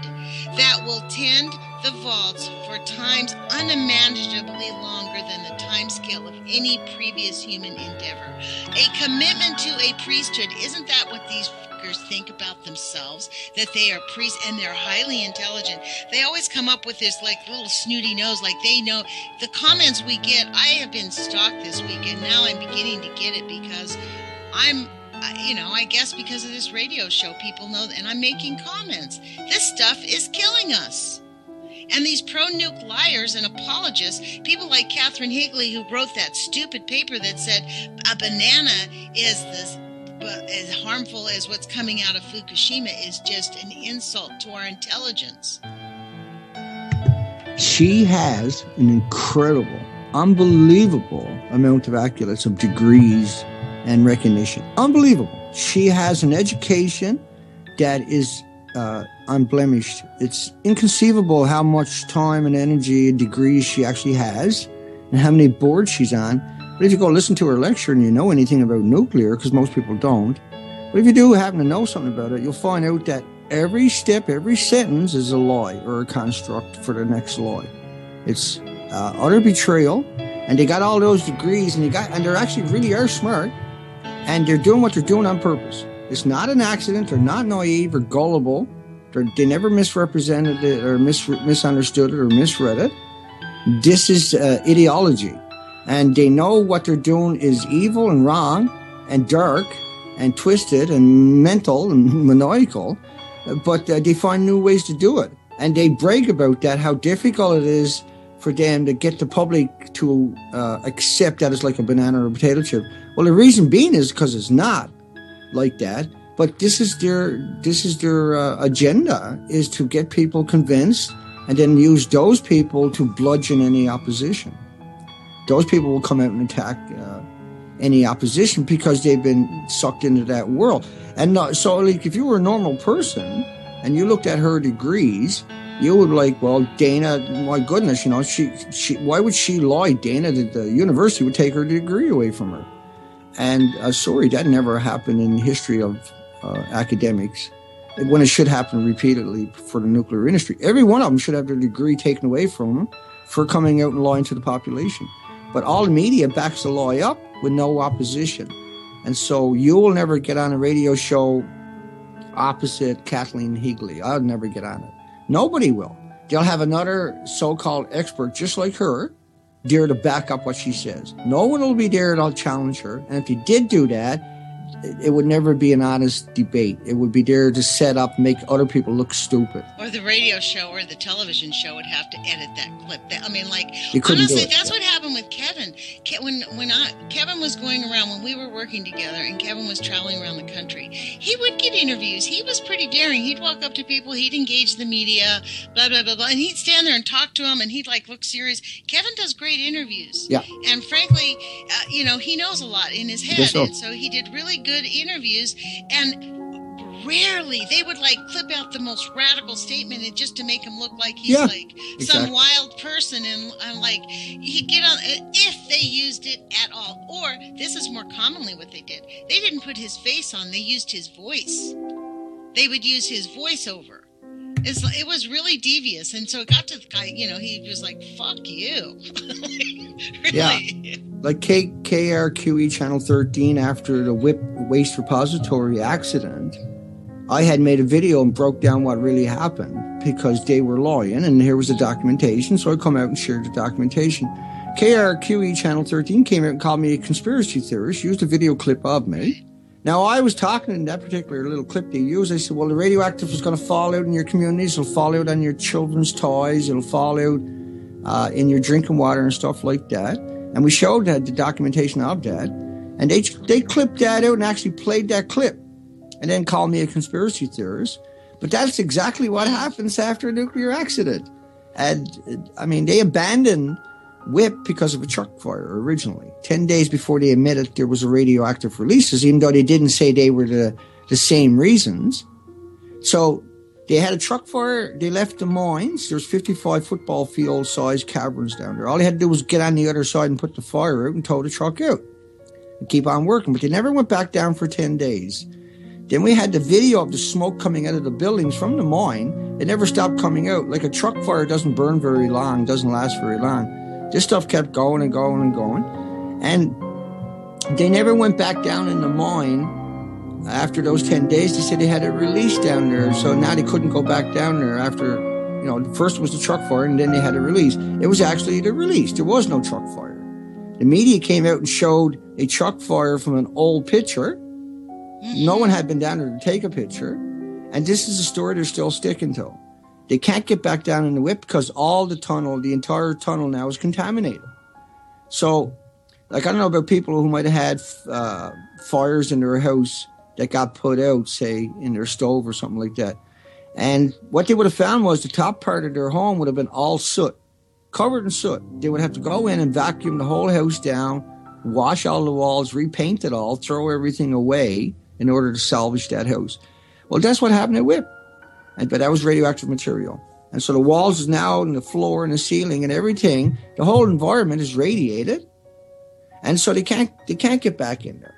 that will tend the vaults for times unimaginably longer than the time scale of any previous human endeavor. A commitment to a priesthood, isn't that what these think about themselves, that they are priests and they're highly intelligent? They always come up with this like little snooty nose, like they know. The comments we get, I have been stalked this week and now I'm beginning to get it because I'm, you know, I guess because of this radio show, people know, and I'm making comments. This stuff is killing us. And these pro-nuke liars and apologists, people like Kathleen Higley, who wrote that stupid paper that said a banana is this, but as harmful as what's coming out of Fukushima, is just an insult to our intelligence. She has an incredible, unbelievable amount of accolades, of degrees and recognition. Unbelievable. She has an education that is uh, unblemished. It's inconceivable how much time and energy and degrees she actually has and how many boards she's on. But if you go listen to her lecture and you know anything about nuclear, because most people don't, but if you do happen to know something about it, you'll find out that every step, every sentence is a lie or a construct for the next lie. It's uh, utter betrayal, and they got all those degrees, and they got, and they're actually really are smart, and they're doing what they're doing on purpose. It's not an accident. They're not naive or gullible. They're, they never misrepresented it or mis- misunderstood it or misread it. This is uh, ideology. And they know what they're doing is evil and wrong and dark and twisted and mental and maniacal, but uh, they find new ways to do it. And they brag about that, how difficult it is for them to get the public to uh, accept that it's like a banana or a potato chip. Well, the reason being is because it's not like that. But this is their this is their uh, agenda, is to get people convinced and then use those people to bludgeon any opposition. Those people will come out and attack uh, any opposition because they've been sucked into that world. And not, so like, if you were a normal person and you looked at her degrees, you would be like, well, Dana, my goodness, you know, she, she, why would she lie, Dana, that the university would take her degree away from her? And uh, sorry, that never happened in the history of uh, academics, when it should happen repeatedly for the nuclear industry. Every one of them should have their degree taken away from them for coming out and lying to the population. But all the media backs the lie up with no opposition. And so you will never get on a radio show opposite Kathleen Higley. I'll never get on it. Nobody will. They'll have another so-called expert just like her there to back up what she says. No one will be there to challenge her. And if you did do that, it would never be an honest debate. It would be there to set up, make other people look stupid. Or the radio show or the television show would have to edit that clip. I mean, like, honestly, that's what happened with Kevin. When when I, Kevin was going around, when we were working together and Kevin was traveling around the country, he would get interviews. He was pretty daring. He'd walk up to people. He'd engage the media, blah, blah, blah, blah. And he'd stand there and talk to them, and he'd, like, look serious. Kevin does great interviews. Yeah. And frankly, uh, you know, he knows a lot in his head. So. And so he did really good. Good interviews, and rarely they would like clip out the most radical statement and just to make him look like he's yeah, like exactly. some wild person, and, and like he'd get on if they used it at all. Or this is more commonly what they did: they didn't put his face on; they used his voice. They would use his voiceover. It's, it was really devious, and so it got to the guy. You know, he was like, "Fuck you." Really. Yeah. Like K- KRQE Channel thirteen, after the WIPP waste repository accident, I had made a video and broke down what really happened because they were lying, and here was the documentation, so I come out and shared the documentation. K R Q E Channel thirteen came out and called me a conspiracy theorist, used a video clip of me. Now, I was talking in that particular little clip they used. I said, well, the radioactive is going to fall out in your communities, it'll fall out on your children's toys, it'll fall out uh, in your drinking water and stuff like that. And we showed that, the documentation of that. And they they clipped that out and actually played that clip and then called me a conspiracy theorist. But that's exactly what happens after a nuclear accident. And, I mean, they abandoned WIPP because of a truck fire originally. Ten days before they admitted there was a radioactive releases, even though they didn't say they were the, the same reasons. So they had a truck fire. They left the mines. There's fifty-five football field-sized caverns down there. All they had to do was get on the other side and put the fire out and tow the truck out and keep on working. But they never went back down for ten days. Then we had the video of the smoke coming out of the buildings from the mine. It never stopped coming out. Like a truck fire doesn't burn very long, doesn't last very long. This stuff kept going and going and going. And they never went back down in the mine. After those ten days, they said they had a release down there, so now they couldn't go back down there after, you know, first was the truck fire, and then they had a release. It was actually the release. There was no truck fire. The media came out and showed a truck fire from an old picture. No one had been down there to take a picture, and this is a story they're still sticking to. They can't get back down in the WIPP because all the tunnel, the entire tunnel now is contaminated. So, like, I don't know about people who might have had uh, fires in their house that got put out, say, in their stove or something like that. And what they would have found was the top part of their home would have been all soot, covered in soot. They would have to go in and vacuum the whole house down, wash all the walls, repaint it all, throw everything away in order to salvage that house. Well, that's what happened at WIPP. And, but that was radioactive material. And so the walls is now and the floor and the ceiling and everything, the whole environment is radiated. And so they can't they can't get back in there.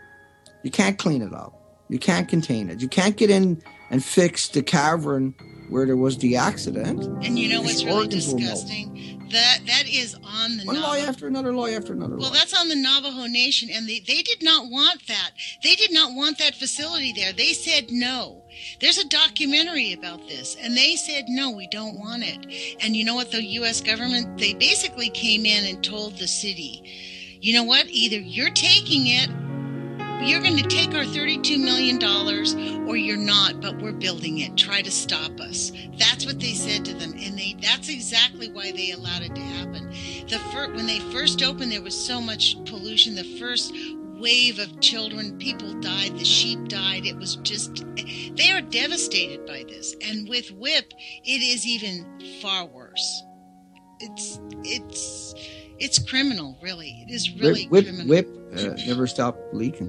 You can't clean it up. You can't contain it. You can't get in and fix the cavern where there was the accident. And you know what's really disgusting? That that is on the One Navajo. Lie after another lie after another well, lie. Well, that's on the Navajo Nation, and they, they did not want that. They did not want that facility there. They said no. There's a documentary about this, and they said, no, we don't want it. And you know what? The U S government, they basically came in and told the city, you know what? Either you're taking it you're going to take our thirty-two million dollars or you're not, but we're building it. Try to stop us. That's what they said to them. And they that's exactly why they allowed it to happen. The fir- when they first opened, there was so much pollution. The first wave of children, people died, the sheep died. It was just, they are devastated by this. And with WIPP, it is even far worse. It's, it's, it's criminal, really. It is really WIPP, criminal. WIPP uh, never stopped leaking.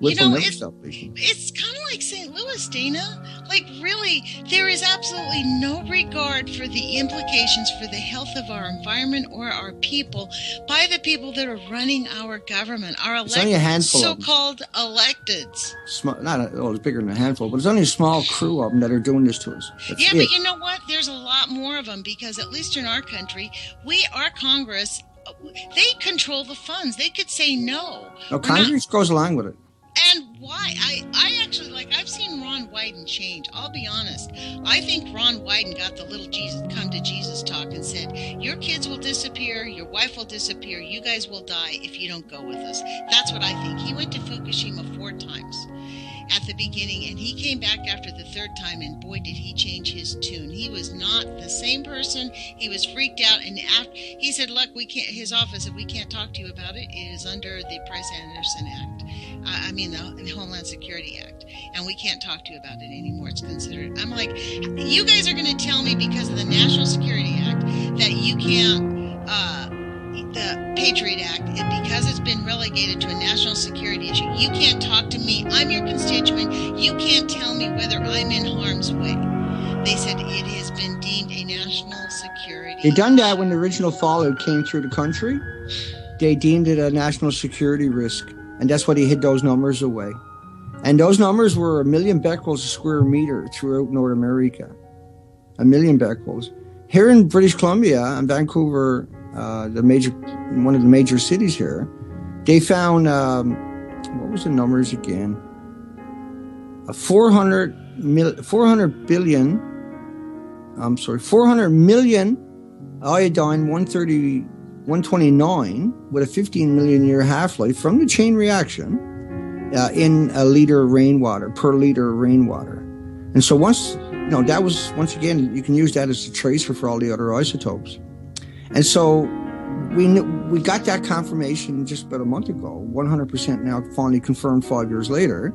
WIPP you know, will never stop leaking. It's kind of like Saint Louis, Dana. Like, really, there is absolutely no regard for the implications for the health of our environment or our people by the people that are running our government, our elect- only a handful so-called electeds. Small, not a, well, it's bigger than a handful, but it's only a small crew of them that are doing this to us. That's yeah, it. But you know what? There's a lot more of them because, at least in our country, we, our Congress, they control the funds. They could say no. No, Congress not- goes along with it. And why? I, I actually, like, I've seen Ron Wyden change. I'll be honest. I think Ron Wyden got the little Jesus, come to Jesus talk and said, your kids will disappear, your wife will disappear, you guys will die if you don't go with us. That's what I think. He went to Fukushima four times at the beginning, and he came back after the third time, and boy, did he change his tune. He was not the same person. He was freaked out, and after, he said, look, we can't, his office, if we can't talk to you about it, it is under the Price-Anderson Act. Uh, I mean, the Homeland Security Act, and we can't talk to you about it anymore. It's considered, I'm like, you guys are going to tell me because of the National Security Act that you can't, uh, the Patriot Act, it, because it's been relegated to a national security issue, you can't talk to me. I'm your constituent. You can't tell me whether I'm in harm's way. They said it has been deemed a national security. They done that when the original fallout came through the country. They deemed it a national security risk. And that's what he hid those numbers away. And those numbers were a million becquerels a square meter throughout North America. A million becquerels. Here in British Columbia and Vancouver, uh, the major, one of the major cities here, they found, um, what was the numbers again? A four hundred, mil, four hundred billion, I'm sorry, four hundred million iodine one thirty one twenty-nine with a fifteen million year half-life from the chain reaction uh, in a liter of rainwater, per liter of rainwater. And so once, you know, that was, once again, you can use that as a tracer for all the other isotopes. And so we knew, we got that confirmation just about a month ago, one hundred percent now finally confirmed five years later.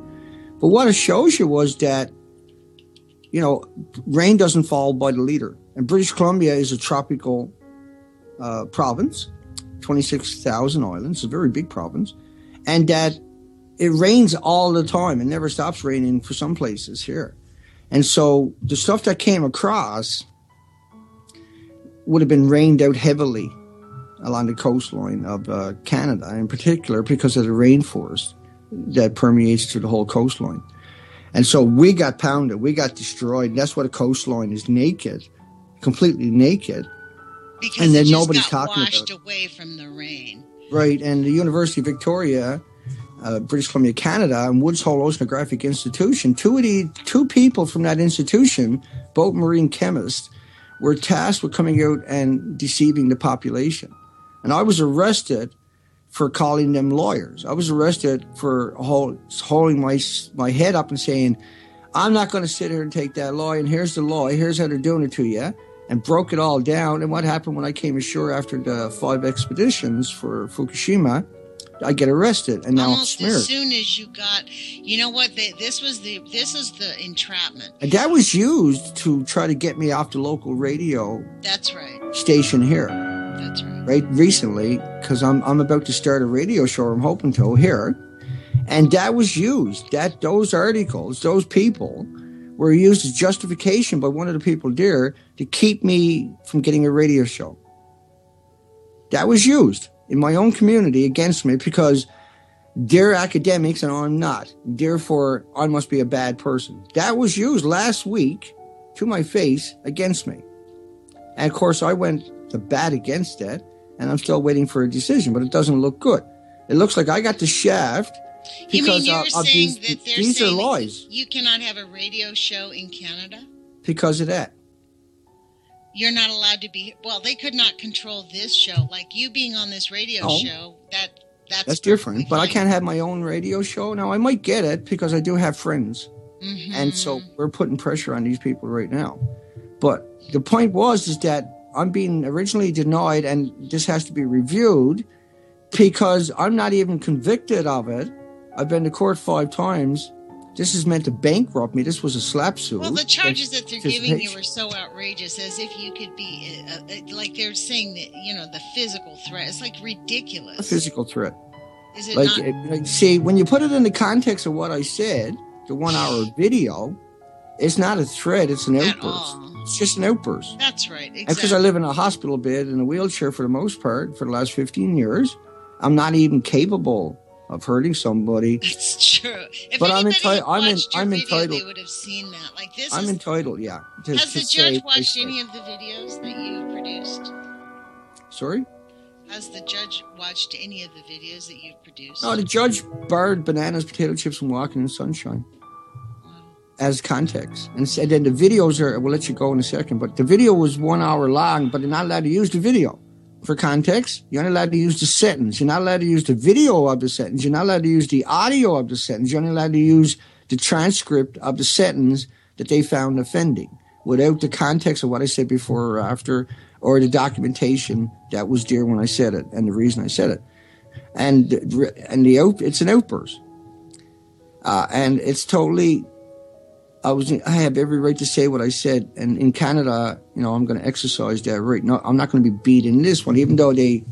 But what it shows you was that, you know, rain doesn't fall by the liter. And British Columbia is a tropical Uh, province, twenty-six thousand islands, a very big province, and that it rains all the time. It never stops raining for some places here. And so the stuff that came across would have been rained out heavily along the coastline of uh, Canada in particular because of the rainforest that permeates through the whole coastline. And so we got pounded, we got destroyed, and that's why the coastline is naked, completely naked. Because and then nobody's talking about it. Washed away from the rain, right? And the University of Victoria, uh, British Columbia, Canada, and Woods Hole Oceanographic Institution. Two of the two people from that institution, both marine chemists, were tasked with coming out and deceiving the population. And I was arrested for calling them lawyers. I was arrested for hold, holding my my head up and saying, "I'm not going to sit here and take that lie. And here's the lie. Here's how they're doing it to you." And broke it all down. And what happened when I came ashore after the five expeditions for Fukushima, I get arrested and now almost I'm smeared. As soon as you got, you know what? They, this was the this is the entrapment. And that was used to try to get me off the local radio. That's right. Station here. That's right. Right recently, because I'm I'm about to start a radio show. I'm hoping to here, and that was used. That those articles, those people. Were used as justification by one of the people there to keep me from getting a radio show. That was used in my own community against me because they're academics and I'm not. Therefore, I must be a bad person. That was used last week to my face against me. And of course, I went to bat against that, and I'm still waiting for a decision, but it doesn't look good. It looks like I got the shaft. You because mean you're of, of saying these, that they're these saying are lies. You cannot have a radio show in Canada? Because of that. You're not allowed to be... Well, they could not control this show. Like you being on this radio no. show, that That's, That's different. But I can't have my own radio show. Now, I might get it because I do have friends. Mm-hmm. And so we're putting pressure on these people right now. But the point was is that I'm being originally denied, and this has to be reviewed because I'm not even convicted of it. I've been to court five times. This is meant to bankrupt me. This was a slap suit. Well, the charges that they're giving you are so outrageous, as if you could be, uh, like they're saying that, you know, the physical threat. It's like ridiculous. A physical threat. Is it like, not? It, like, see, when you put it in the context of what I said, the one-hour video, it's not a threat. It's an At outburst. All. It's just an outburst. That's right. Exactly. And because I live in a hospital bed in a wheelchair for the most part for the last fifteen years, I'm not even capable of hurting somebody. That's true. If but I'm, enti- I'm, in, I'm video, entitled. They would have seen that. Like this. I'm is, entitled. Yeah. To, has to the judge watched any of the videos that you produced? Sorry. Has the judge watched any of the videos that you've produced? No, the judge barred bananas, potato chips, and walking in sunshine wow. as context, and said then the videos are. We'll let you go in a second, but the video was one hour long, but they're not allowed to use the video. For context, you're not allowed to use the sentence. You're not allowed to use the video of the sentence. You're not allowed to use the audio of the sentence. You're not allowed to use the transcript of the sentence that they found offending without the context of what I said before or after or the documentation that was there when I said it and the reason I said it. And and the out, it's an outburst. Uh, and it's totally I was. I have every right to say what I said, and in Canada, you know, I'm going to exercise that right. No, I'm not going to be beat in this one, even though they,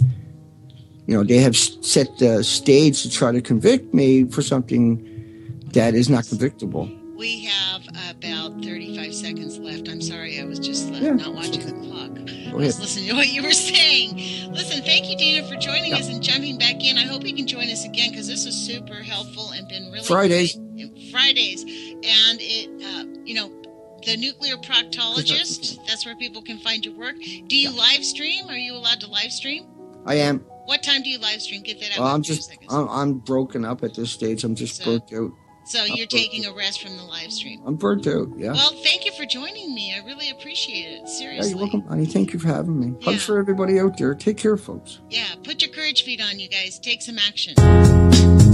you know, they have set the stage to try to convict me for something that is not convictable. We have about thirty-five seconds left. I'm sorry, I was just left, yeah, not watching okay. the clock. I was listening to what you were saying. Listen, thank you, Dana, for joining yeah. us and jumping back in. I hope you can join us again because this was super helpful and been really Fridays. Great. Fridays. And it, uh, you know, the nuclear proctologist, that's where people can find your work. Do you yeah. live stream? Are you allowed to live stream? I am. What time do you live stream? Get that out. Well, I'm just, I'm, I'm broken up at this stage. I'm just so, burnt out. So I'm you're taking out. a rest from the live stream. I'm burnt out, yeah. Well, thank you for joining me. I really appreciate it. Seriously. Yeah, you're welcome, honey. Thank you for having me. Yeah. Hugs for everybody out there. Take care, folks. Yeah, put your courage feet on, you guys. Take some action.